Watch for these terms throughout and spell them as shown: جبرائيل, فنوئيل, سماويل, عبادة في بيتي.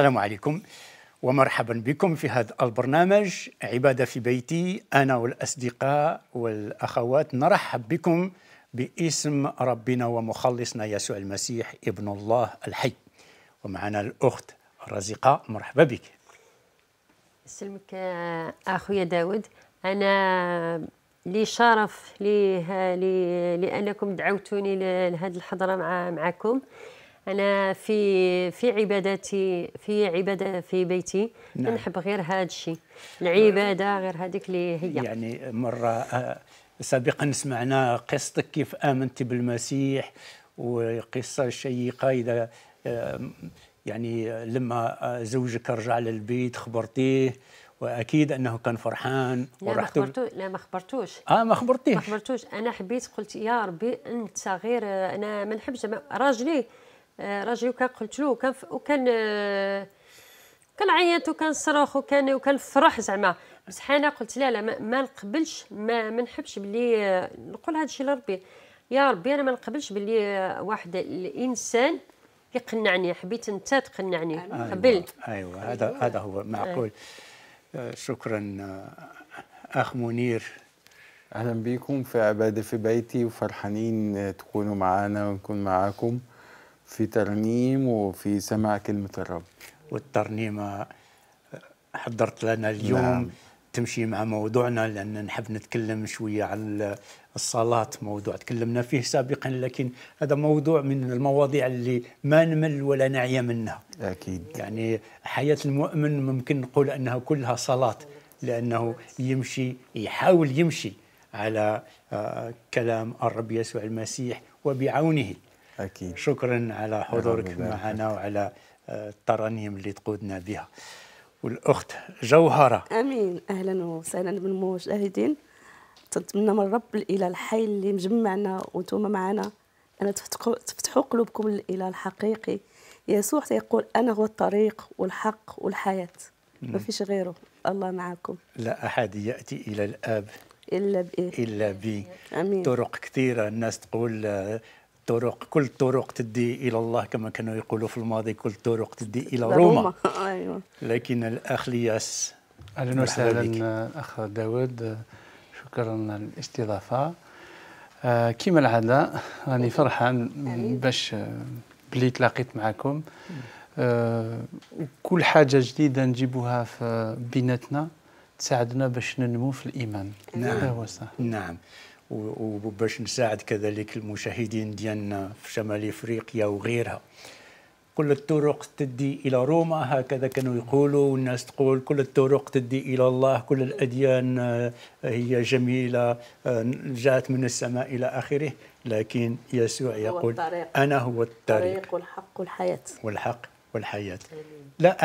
السلام عليكم ومرحبا بكم في هذا البرنامج عبادة في بيتي. أنا والأصدقاء والأخوات نرحب بكم باسم ربنا ومخلصنا يسوع المسيح ابن الله الحي. ومعنا الأخت الرزقة، مرحبا بك. سلمك أخويا داود، أنا لي شرف لأنكم دعوتوني لهذه الحضرة معكم. أنا في عبادة في بيتي. نعم. نحب غير هذا الشيء، العبادة غير هذيك اللي هي. يعني مرة سابقا سمعنا قصتك كيف آمنت بالمسيح، وقصة شيقة إذا يعني لما زوجك رجع للبيت خبرتيه، واكيد انه كان فرحان. لا ما خبرتوش. انا حبيت، قلت يا ربي انت غير، انا ما نحبش راجلي وكان قلت له، وكان عيط وكان صرخ وكان فرح زعما، بصح انا قلت لا ما نقبلش، ما نحبش باللي نقول هذا الشيء لربي. يا ربي انا ما نقبلش باللي واحد الانسان يقنعني، حبيت انت تقنعني. قبلت. ايوه هذا هو معقول. شكرا اخ منير، اهلا بكم في عبادة في بيتي، وفرحانين تكونوا معنا ونكون معاكم في ترنيم وفي سماع كلمة الرب. والترنيمة حضرت لنا اليوم. نعم. تمشي مع موضوعنا، لأن نحب نتكلم شوية عن الصلاة، موضوع تكلمنا فيه سابقا، لكن هذا موضوع من المواضيع اللي ما نمل ولا نعيا منها. أكيد. يعني حياة المؤمن ممكن نقول أنها كلها صلاة، لأنه يحاول يمشي على كلام الرب يسوع المسيح وبعونه. أكيد. شكرا على حضورك معنا وعلى الترانيم اللي تقودنا بها. والأخت جوهرة. أمين، أهلا وسهلا بالمشاهدين. تنتمنى من رب الإله الحي اللي مجمعنا وانتم معنا أن تفتحوا قلوبكم للإله الحقيقي. يسوع تيقول أنا هو الطريق والحق والحياة، ما فيش غيره. الله معكم. لا أحد يأتي إلى الآب إلا بي. أمين. طرق كثيرة، الناس تقول كل طرق تدي إلى الله، كما كانوا يقولوا في الماضي كل طرق تدي إلى روما. لكن الأخ لياس، أهلا وسهلا أخ داود، شكرا للاستضافة. كما العادة راني فرحان باش بلي تلاقيت معكم. كل حاجة جديدة نجيبوها في بيناتنا تساعدنا باش ننمو في الإيمان. نعم. نعم، وباش نساعد كذلك المشاهدين ديالنا في شمال افريقيا وغيرها. كل الطرق تدي الى روما، هكذا كانوا يقولوا، والناس تقول كل الطرق تدي الى الله، كل الاديان هي جميله جاءت من السماء الى اخره، لكن يسوع يقول انا هو الطريق والحق والحياه. لا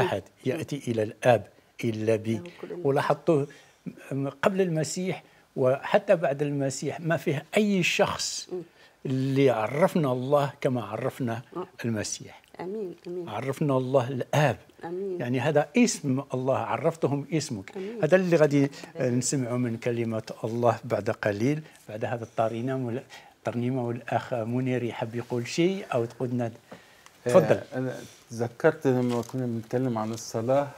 احد ياتي الى الاب الا بي. ولاحظتوه قبل المسيح وحتى بعد المسيح، ما فيه أي شخص اللي عرفنا الله كما عرفنا المسيح. أمين. عرفنا الله الآب. أمين. يعني هذا اسم الله، عرفتهم اسمك. هذا اللي غادي نسمعه من كلمة الله بعد قليل، بعد هذا الترنيمة. والأخ منير يحب يقول شيء أو تقولنا، تفضل. أنا تذكرت لما كنا بنتكلم عن الصلاة،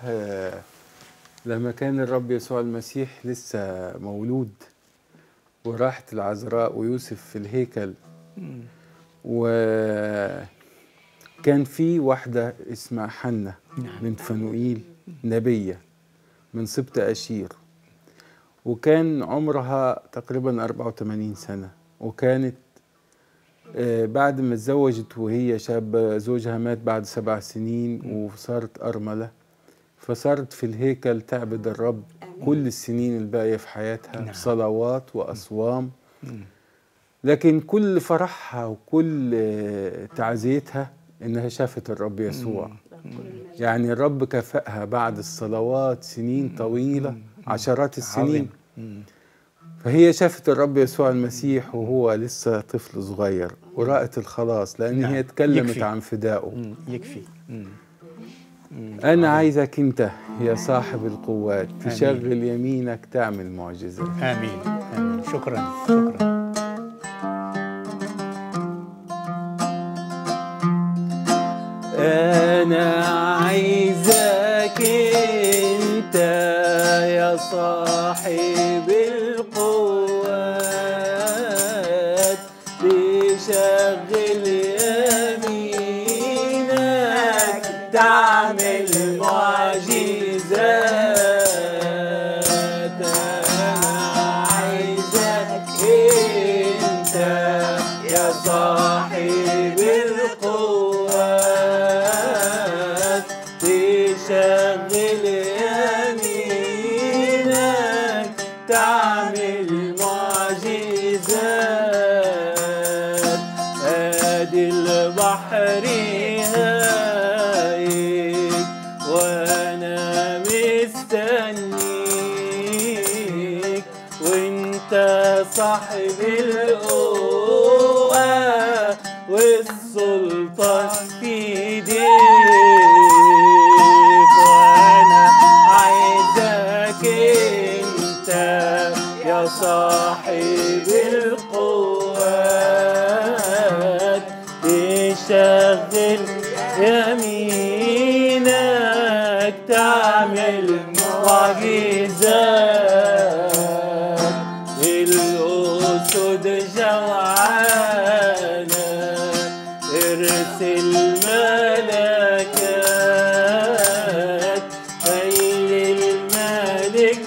لما كان الرب يسوع المسيح لسه مولود وراحت العذراء ويوسف في الهيكل، وكان في واحدة اسمها حنة من فنوئيل، نبية من سبط أشير، وكان عمرها تقريبا 84 سنة، وكانت بعد ما اتزوجت وهي شابة زوجها مات بعد 7 سنين وصارت أرملة، فصارت في الهيكل تعبد الرب كل السنين الباقية في حياتها. نعم. صلوات وأصوام. لكن كل فرحها وكل تعزيتها إنها شافت الرب يسوع. يعني الرب كفأها بعد الصلوات سنين طويلة، عشرات السنين. فهي شافت الرب يسوع المسيح وهو لسه طفل صغير، ورأت الخلاص، لأن هي تكلمت عن فدائه. يكفي. أنا عايزك أنت يا صاحب القوات تشغل يمينك تعمل معجزة. آمين. شكرا. أنا عايزك أنت يا صاحب القوات تشغل يمينك تعمل معجزات. أنا عايزك أنت يا صاحب تشغل يمينك تعمل معجزات. ادي البحر هايج وانا مستنيك، وانت صاحب القوة والسلطة في ايديك. يا صاحب القوات تشغل يمينك تعمل معجزات. الأسود جوعانة ارسل ملكات خلي الملك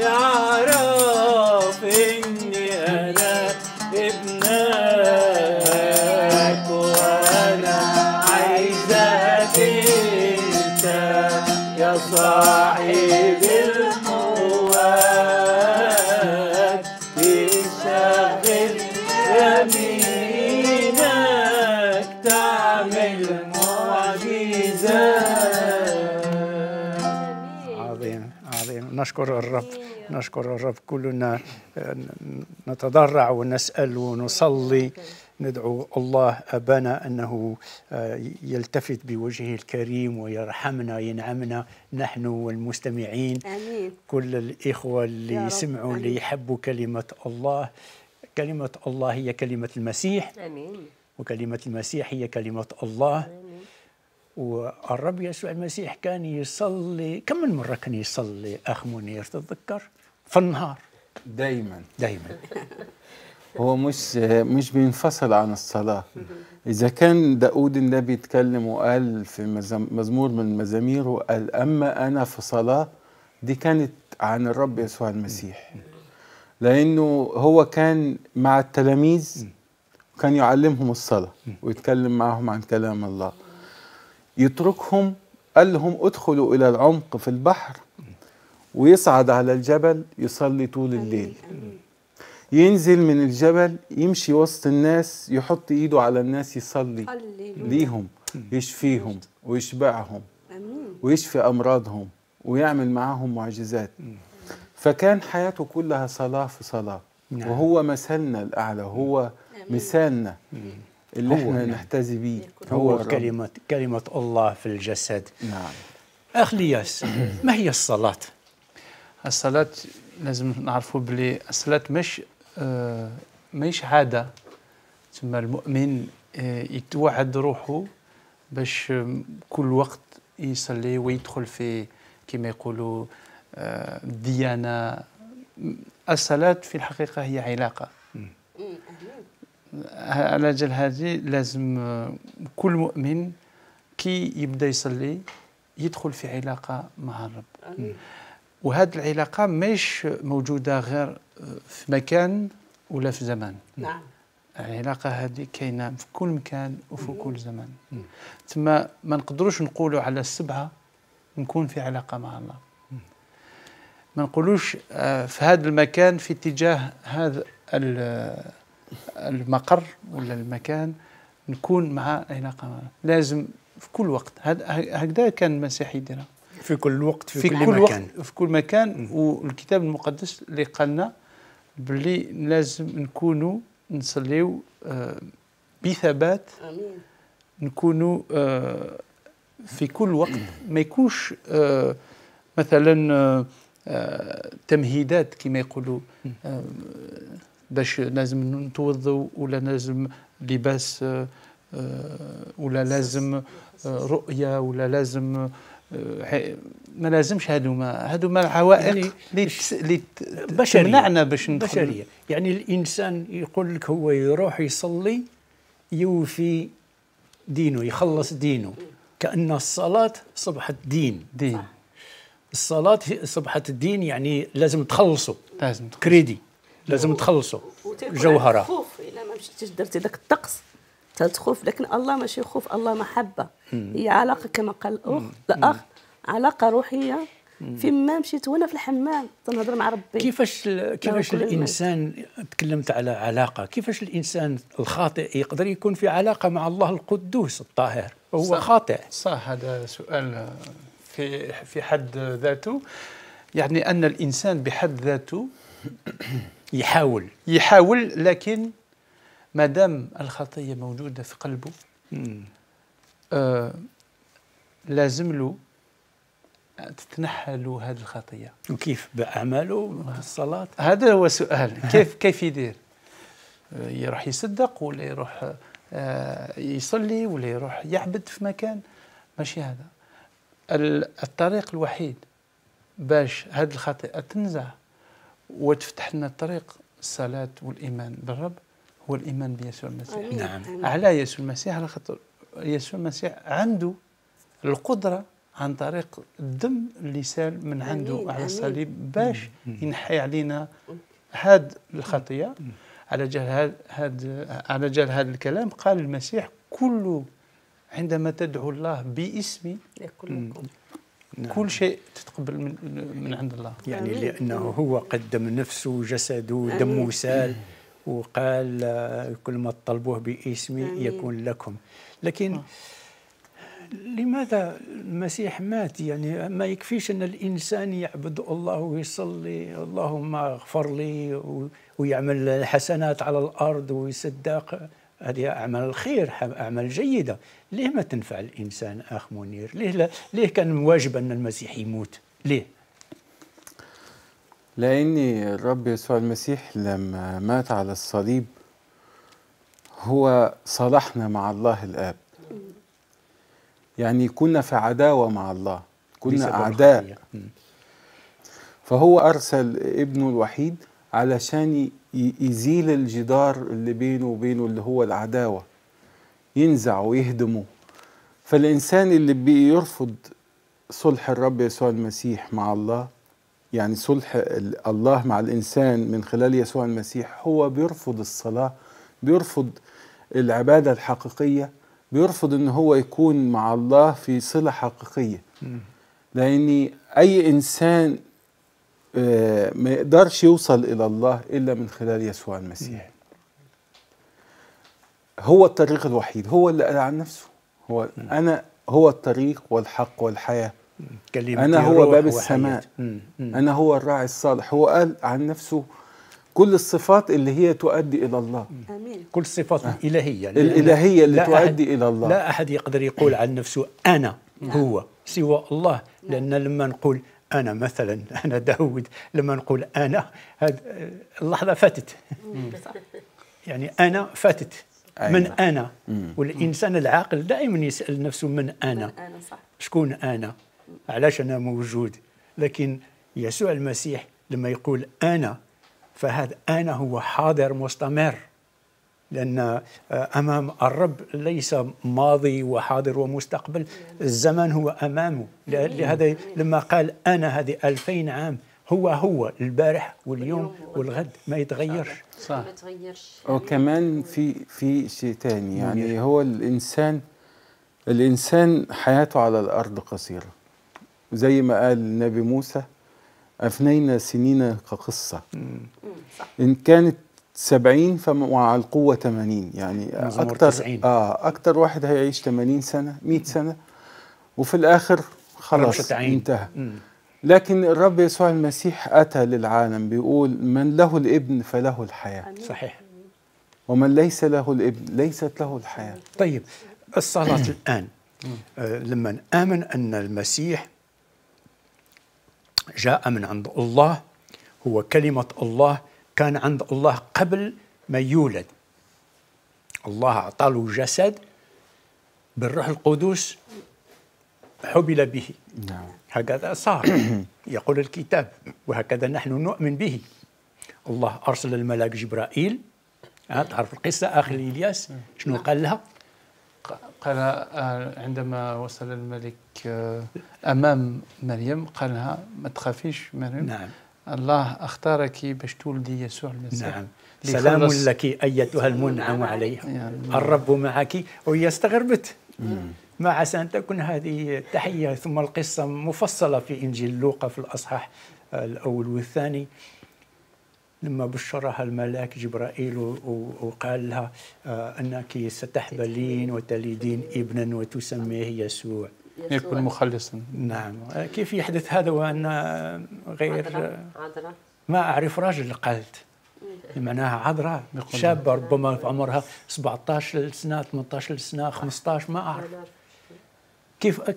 يعرف إني أنا ابنك. وأنا عايزك أنت يا صاحب القوات تشغل يمينك تعمل معجزات. عظيم عظيم. نشكر الرب، نشكر الرب. كلنا نتضرع ونسأل ونصلي، ندعو الله أبانا أنه يلتفت بوجهه الكريم ويرحمنا، ينعمنا نحن والمستمعين. آمين. كل الإخوة اللي سمعوا اللي يحبوا كلمة الله. كلمة الله هي كلمة المسيح. آمين. وكلمة المسيح هي كلمة الله. آمين. والرب يسوع المسيح كان يصلي. كم من مرة كان يصلي أخ منير تتذكر؟ في النهار دايما دايما. هو مش بينفصل عن الصلاة. إذا كان داود النبي اتكلم وقال في مزمور من مزاميره قال أما أنا في صلاة، دي كانت عن الرب يسوع المسيح، لأنه هو كان مع التلاميذ وكان يعلمهم الصلاة ويتكلم معهم عن كلام الله. يتركهم قال لهم ادخلوا إلى العمق في البحر، ويصعد على الجبل يصلي طول الليل. ينزل من الجبل يمشي وسط الناس، يحط ايده على الناس يصلي ليهم، يشفيهم ويشبعهم ويشفي امراضهم ويعمل معاهم معجزات. فكان حياته كلها صلاة في صلاة، وهو مثلنا الأعلى، هو مثالنا اللي احنا نحتذي بيه، هو كلمة الله في الجسد. نعم. أخ لياس، ما هي الصلاة؟ الصلاة لازم نعرفوا بلي الصلاة مش عادة. تسمى المؤمن يتوعد روحه باش كل وقت يصلي ويدخل في كما يقولوا الديانة. الصلاة في الحقيقة هي علاقة. على جال هذه لازم كل مؤمن كي يبدأ يصلي يدخل في علاقة مع الرب. وهذه العلاقة مش موجودة غير في مكان ولا في زمان. نعم. العلاقة هذه كاينة في كل مكان وفي كل زمان. تما ما نقدروش نقولوا على السبعة نكون في علاقة مع الله. ما نقولوش في هذا المكان في اتجاه هذا المقر ولا المكان نكون مع علاقة مع الله. لازم في كل وقت. هكذا كان المسيح يديرها. في كل وقت في كل مكان في كل مكان. والكتاب المقدس اللي قالنا بلي لازم نكونوا نصليو بثبات. امين. نكونوا في كل وقت، ما يكونش مثلا تمهيدات كما يقولوا باش لازم نتوضوا ولا لازم لباس ولا لازم رؤية ولا لازم ما لازمش. هادو ما العوائق اللي تمنعنا باش بشرية. يعني الإنسان يقول لك هو يروح يصلي يوفي دينه، يخلص دينه، كأن الصلاة صبحت دين. الصلاة صبحت الدين، يعني لازم تخلصوا، لازم كريدي، لازم تخلصوا جوهرة. خوف إلا ما مشيتيش درتي ذاك الطقس تخوف، لكن الله ماشي خوف، الله محبة. هي علاقة كما قال الأخ علاقة روحية. فيما مشيت وأنا في الحمام تنهضر مع ربي. كيفاش الإنسان، تكلمت على علاقة، كيفاش الإنسان الخاطئ يقدر يكون في علاقة مع الله القدوس الطاهر وهو خاطئ؟ صح، هذا سؤال في حد ذاته. يعني أن الإنسان بحد ذاته يحاول، لكن ما دام الخطية موجودة في قلبه لازم له تتنحى له هذه الخطية. وكيف بأعماله بالصلاة؟ هذا هو السؤال، كيف يدير؟ يروح يصدق ولا يروح يصلي ولا يروح يعبد في مكان؟ ماشي هذا الطريق الوحيد باش هذه الخطيئة تنزع وتفتح لنا الطريق. الصلاة والإيمان بالرب هو الإيمان بيسوع المسيح. نعم، على يسوع المسيح، على خاطر يسوع المسيح عنده القدرة عن طريق الدم اللي سال من عنده على الصليب باش ينحي علينا هاد الخطية. على جال هاد الكلام قال المسيح: كل عندما تدعو الله باسمي كل شيء تتقبل من عند الله. يعني لأنه هو قدم نفسه جسده دمه سال وقال: كل ما تطلبوه باسمي يكون لكم. لكن لماذا المسيح مات؟ يعني ما يكفيش أن الإنسان يعبد الله ويصلي اللهم اغفر لي ويعمل حسنات على الأرض ويصدق، هذه أعمال الخير، أعمال جيدة. ليه ما تنفع الإنسان أخ منير؟ ليه كان واجب أن المسيح يموت؟ ليه؟ لأن الرب يسوع المسيح لما مات على الصليب هو صالحنا مع الله الآب. يعني كنا في عداوة مع الله، كنا أعداء، فهو أرسل ابنه الوحيد علشان يزيل الجدار اللي بينه وبينه اللي هو العداوة، ينزع ويهدمه. فالإنسان اللي بيرفض صلح الرب يسوع المسيح مع الله، يعني صلح الله مع الإنسان من خلال يسوع المسيح، هو بيرفض الصلاة، بيرفض العبادة الحقيقية، بيرفض إن هو يكون مع الله في صلة حقيقية. لأن أي إنسان ما يقدرش يوصل إلى الله إلا من خلال يسوع المسيح. هو الطريق الوحيد، هو اللي قال عن نفسه هو أنا هو الطريق والحق والحياة، أنا هو باب السماء، أنا هو الراعي الصالح. هو قال عن نفسه كل الصفات اللي هي تؤدي إلى الله. آمين. كل الصفات الإلهية اللي تؤدي إلى الله. لا أحد يقدر يقول عن نفسه أنا هو سوى الله، لأن لما نقول أنا مثلا أنا داود، لما نقول أنا، هاد اللحظة فاتت. يعني أنا فاتت، من أنا؟ والإنسان العاقل دائما يسأل نفسه من أنا، شكون أنا، علاش أنا موجود. لكن يسوع المسيح لما يقول أنا، فهذا أنا هو حاضر مستمر، لأن أمام الرب ليس ماضي وحاضر ومستقبل، الزمان هو أمامه. لهذا لما قال أنا، هذه 2000 عام هو البارح واليوم والغد، ما يتغيرش. صح، وكمان في شيء ثاني، يعني هو الإنسان حياته على الأرض قصيرة، زي ما قال النبي موسى: أفنينا سنين كقصة، إن كانت 70 وعلى القوة 80، يعني أكتر واحد هيعيش 80 سنة 100 سنة، وفي الآخر خلاص انتهى. لكن الرب يسوع المسيح أتى للعالم بيقول: من له الابن فله الحياة. صحيح. ومن ليس له الابن ليست له الحياة. طيب الصلاة الآن، لما آمن أن المسيح جاء من عند الله، هو كلمة الله، كان عند الله قبل ما يولد، الله أعطاه جسد بالروح القدس حُبل به. نعم. هكذا صار يقول الكتاب، وهكذا نحن نؤمن به. الله أرسل الملاك جبرائيل، تعرف القصة آخر إلياس شنو قال لها؟ قال عندما وصل الملك أمام مريم قال لها ما تخافيش مريم. نعم. الله اختارك باش تولدي يسوع المسيح. نعم. سلام لك أيتها المنعم عليها، يعني الرب معك. وهي استغربت، ما عسى أن تكون هذه تحية. ثم القصة مفصلة في إنجيل لوقا في الأصحاح الأول والثاني، لما بشرها الملاك جبرائيل وقال لها أنك ستحبلين وتلدين ابنا وتسميه يسوع، يكون مخلصا. نعم. كيف يحدث هذا وأنا غير عذراء؟ ما أعرف راجل قالت معناها عذراء، شابة ربما في عمرها 17 سنة 18 سنة 15، ما أعرف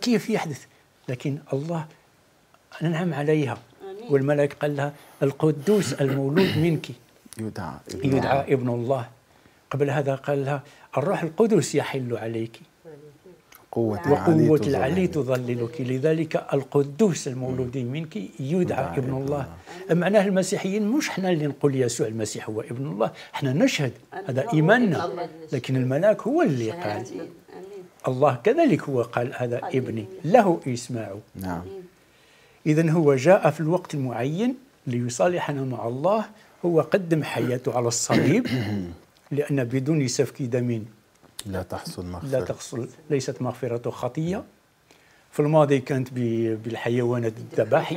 كيف يحدث. لكن الله أنعم عليها، والملك قال لها القدوس المولود منك يدعى ابن الله. قبل هذا قال لها الروح القدس يحل عليك وقوة العلي تظللك، لذلك القدوس المولود منك يدعى ابن الله. معناه المسيحيين مش احنا اللي نقول يسوع المسيح هو ابن الله، احنا نشهد هذا إيماننا، لكن الملاك هو اللي قال. الله كذلك هو قال هذا ابني له اسمعوا. نعم. إذن هو جاء في الوقت المعين ليصالحنا مع الله. هو قدم حياته على الصليب، لأن بدون سفك دم لا تحصل ليست مغفرة خطية. في الماضي كانت بالحيوانات الذبائح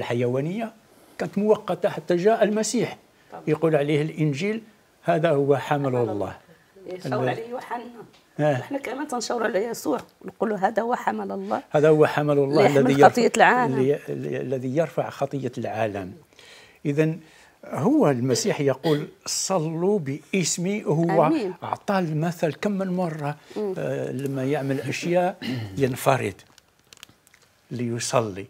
الحيوانية كانت مؤقتة حتى جاء المسيح. يقول عليه الإنجيل هذا هو حمل الله. يشاور عليه يوحنا، احنا كمان تنشاور على يسوع نقولوا هذا هو حمل الله، هذا هو حمل الله الذي يرفع خطية العالم. إذن هو المسيح يقول صلوا باسمي. هو اعطاه المثل كم من مره لما يعمل اشياء ينفرد ليصلي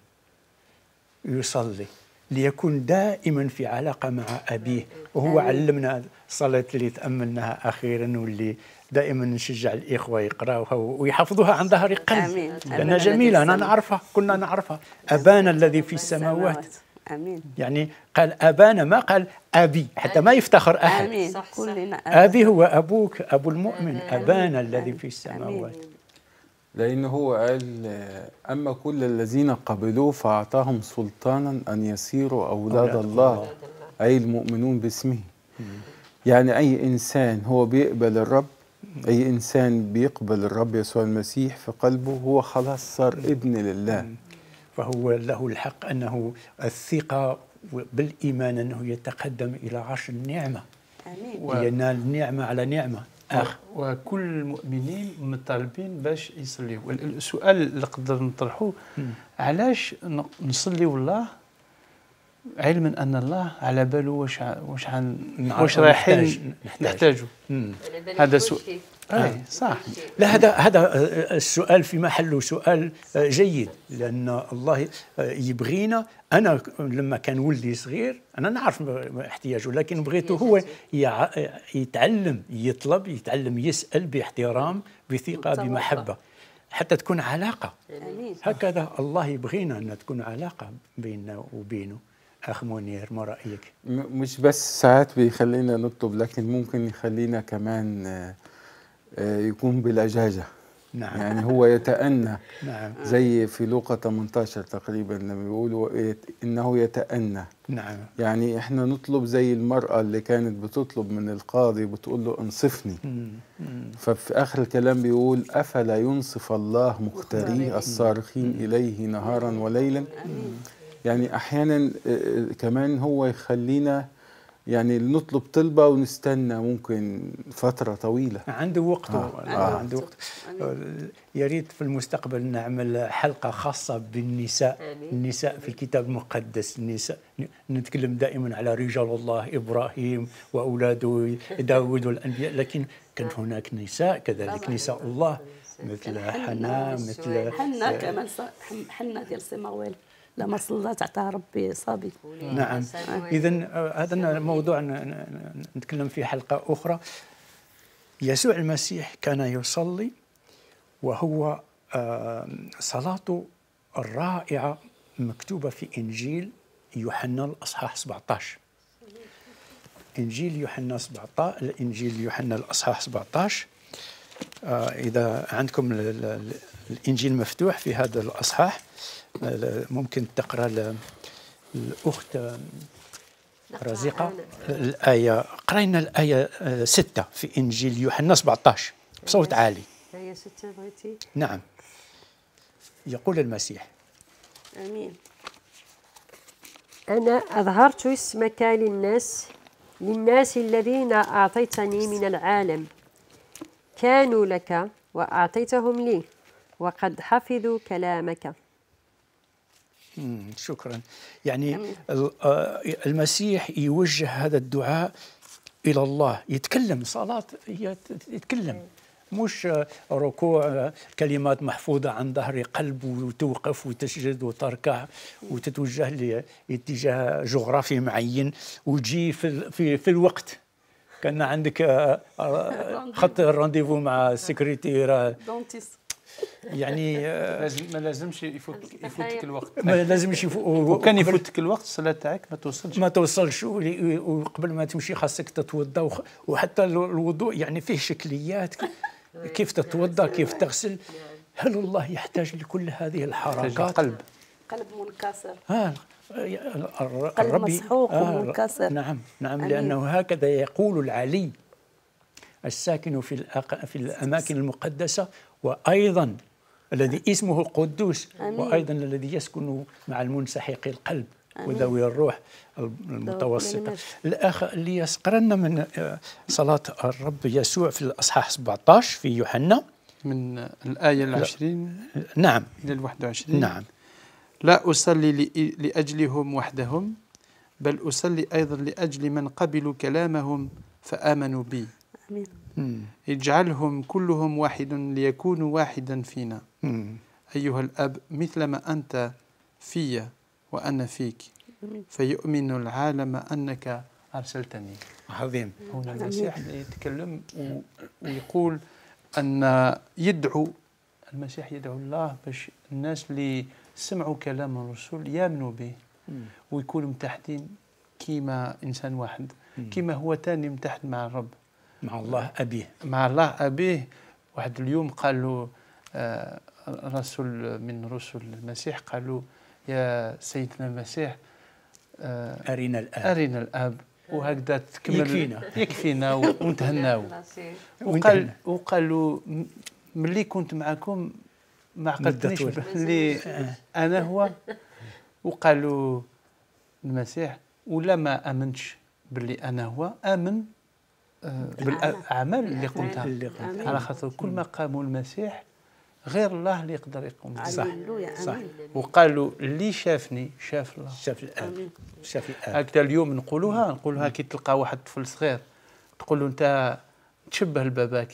ليكون دائما في علاقه مع ابيه. وهو علمنا الصلاه اللي تاملناها اخيرا، واللي دائما نشجع الاخوه يقراوها ويحفظوها عن ظهر قلب، لانها جميله. انا نعرفها، كنا نعرفها. ابانا الذي في السماوات. آمين. يعني قال أبانا، ما قال أبي، حتى ما يفتخر أحد. آمين. صح. أبي هو أبوك، أبو المؤمن. أبانا الذي في السماوات. لأنه هو قال أما كل الذين قبلوه فأعطاهم سلطانا أن يصيروا أولاد الله، أي المؤمنون باسمه. يعني أي إنسان هو بيقبل الرب، أي إنسان بيقبل الرب يسوع المسيح في قلبه، هو خلاص صار ابن لله. فهو له الحق أنه الثقة بالإيمان أنه يتقدم إلى عرش النعمة. آمين. ينال نعمة على نعمة. وكل المؤمنين مطالبين باش يصليوا. السؤال اللي نقدر نطرحه، علاش نصليوا الله علما أن الله على باله واش رايحين نحتاجه؟ هذا سؤال. صح. لا، هذا السؤال في محله سؤال جيد، لأن الله يبغينا. أنا لما كان ولدي صغير أنا نعرف احتياجه، لكن بغيته هو يتعلم، يطلب، يتعلم، يسأل باحترام، بثقة، بمحبة، حتى تكون علاقة. هكذا الله يبغينا أن تكون علاقة بيننا وبينه. أخ منير، ما رأيك؟ مش بس ساعات بيخلينا نطلب، لكن ممكن يخلينا كمان يكون بالأجاجة. نعم. يعني هو يتأنى. نعم. زي في لوقا 18 تقريبا لما بيقولوا إنه يتأنى. نعم. يعني إحنا نطلب زي المرأة اللي كانت بتطلب من القاضي، بتقول له انصفني. ففي آخر الكلام بيقول أفلا ينصف الله مختاريه الصارخين إليه نهارا وليلا. يعني أحيانا كمان هو يخلينا يعني نطلب طلبة ونستنى ممكن فترة طويلة. عنده وقته. عنده وقت. يا ريت في المستقبل نعمل حلقة خاصة بالنساء. النساء في الكتاب المقدس، النساء نتكلم دائما على رجال الله، إبراهيم وأولاده داود والأنبياء، لكن كان هناك نساء كذلك، نساء الله مثل حنا، مثل حنا كمان حنا ديال سماويل لما صلت عطاها ربي صبي. نعم. إذن هذا الموضوع نتكلم فيه حلقة أخرى. يسوع المسيح كان يصلي، وهو صلاته الرائعة مكتوبة في إنجيل يوحنا الأصحاح 17. إنجيل يوحنا الأصحاح 17. إذا عندكم الإنجيل مفتوح في هذا الأصحاح ممكن تقرأ الأخت رزيقة الآية. قرأنا الآية 6 في إنجيل يوحنا 17 بصوت عالي. الآية 6 بغيتي؟ نعم. يقول المسيح: آمين. أنا أظهرت اسمك للناس الذين أعطيتني من العالم، كانوا لك وأعطيتهم لي، وقد حفظوا كلامك. شكرا. يعني المسيح يوجه هذا الدعاء إلى الله، يتكلم، صلاة يتكلم، مش ركوع كلمات محفوظة عن ظهر قلب وتوقف وتسجد وتركع وتتوجه لاتجاه جغرافي معين وتجي في الوقت. كان عندك خط الرانديفو مع السكرتيرة، يعني ما لازمش يفوتك الوقت، ما لازمش وكان يفوتك الوقت الصلاة تاعك ما توصلش. وقبل ما تمشي خاصك تتوضا، وحتى الوضوء يعني فيه شكليات، كيف تتوضا كيف تغسل. هل الله يحتاج لكل هذه الحركات؟ قلب منكسر، قلب مسحوق ومنكسر. نعم، لأنه هكذا يقول العلي الساكن في الأماكن المقدسة، وأيضا الذي اسمه قدوس، وأيضا الذي يسكن مع المنسحق القلب وذوي الروح المتوسطة. الأخ اللي يسقرنا من صلاة الرب يسوع في الأصحاح 17 في يوحنا من الآية 20 نعم إلى 21. نعم. لا أصلي لأجلهم وحدهم، بل أصلي أيضا لأجل من قبلوا كلامهم فآمنوا بي. اجعلهم كلهم واحد ليكونوا واحدا فينا، أيها الأب، مثلما أنت في وأنا فيك، فيؤمن العالم أنك أرسلتني. عظيم. هنا المسيح يتكلم ويقول أن يدعو الله باش الناس اللي سمعوا كلام الرسول يامنوا به ويكونوا متحدين كيما إنسان واحد، كيما هو تاني متحد مع الرب، مع الله أبيه. واحد اليوم قالوا رسول من رسل المسيح، قالوا يا سيدنا المسيح أرنا الآب، أرنا الآب، وهكذا تكمل يكفينا ونتهناو. وقالوا ملي كنت معكم ما عقلتنيش بلي أنا هو. وقالوا المسيح ولا ما آمنتش بلي أنا هو، آمن بالأعمال اللي قمتها، على خاطر كل ما قاموا المسيح غير الله اللي يقدر يقوم به. صح. وقالوا اللي شافني شاف الله، شاف الآب، شاف الآب. هكذا اليوم نقولوها كي تلقى واحد طفل صغير تقول له أنت تشبه لباباك،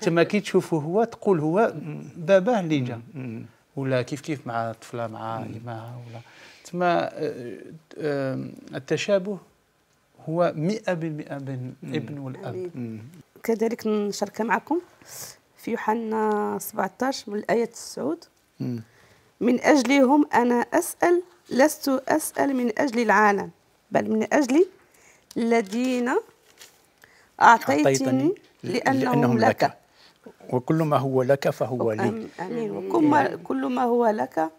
تما كي تشوفه هو تقول هو باباه اللي جا، ولا كيف مع طفله مع إمها، ولا تما التشابه هو 100% بين الابن والاب. كذلك نشارك معكم في يوحنا 17 من الآية 9: من أجلهم أنا أسأل، لست أسأل من أجل العالم، بل من أجل الذين أعطيتني، لأنهم لك، وكل ما هو لك فهو لي. آمين. وكل ما هو لك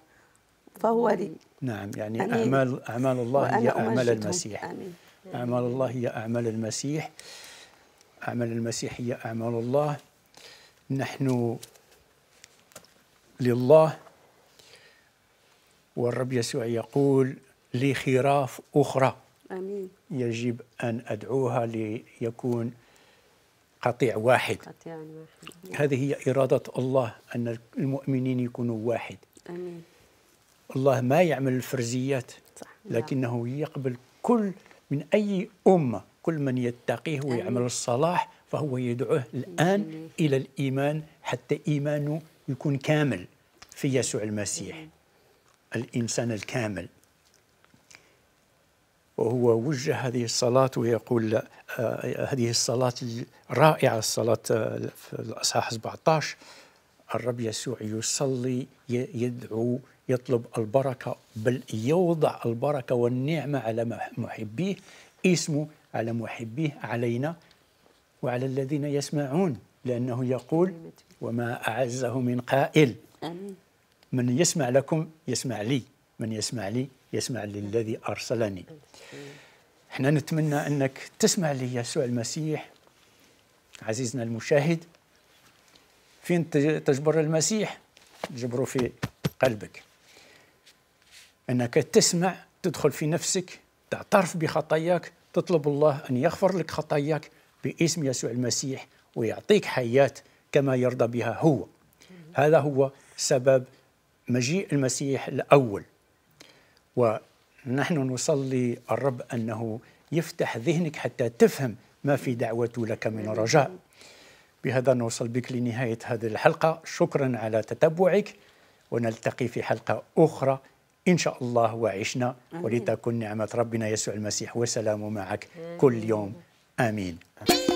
فهو لي. نعم. يعني أعمال الله هي أعمال المسيح. آمين. أعمال الله هي أعمال المسيح، أعمال المسيح هي أعمال الله. نحن لله، والرب يسوع يقول لي خراف أخرى. آمين. يجب أن أدعوها ليكون قطيع واحد. هذه هي إرادة الله، أن المؤمنين يكونوا واحد. آمين. الله ما يعمل الفرزيات، لكنه يقبل كل من أي أمة، كل من يتقيه ويعمل الصلاح، فهو يدعوه الآن إلى الإيمان حتى إيمانه يكون كامل في يسوع المسيح، الإنسان الكامل. وهو وجه هذه الصلاة ويقول هذه الصلاة الرائعة، الصلاة في الأصحاح 17، الرب يسوع يصلي، يدعو، يطلب البركة، بل يوضع البركة والنعمة على محبيه، اسمه على محبيه، علينا وعلى الذين يسمعون، لأنه يقول وما أعزه من قائل. من يسمع لكم يسمع لي، من يسمع لي يسمع للذي أرسلني. احنا نتمنى أنك تسمع ليسوع المسيح. عزيزنا المشاهد، فين تجبر المسيح؟ تجبره في قلبك، أنك تسمع، تدخل في نفسك، تعترف بخطاياك، تطلب الله أن يغفر لك خطاياك باسم يسوع المسيح ويعطيك حياة كما يرضى بها هو. هذا هو سبب مجيء المسيح الأول. ونحن نصلي الرب أنه يفتح ذهنك حتى تفهم ما في دعوته لك من رجاء. بهذا نوصل بك لنهاية هذه الحلقة. شكرا على تتبعك، ونلتقي في حلقة أخرى إن شاء الله. وعشنا ولتكن نعمة ربنا يسوع المسيح وسلامه معك كل يوم. آمين.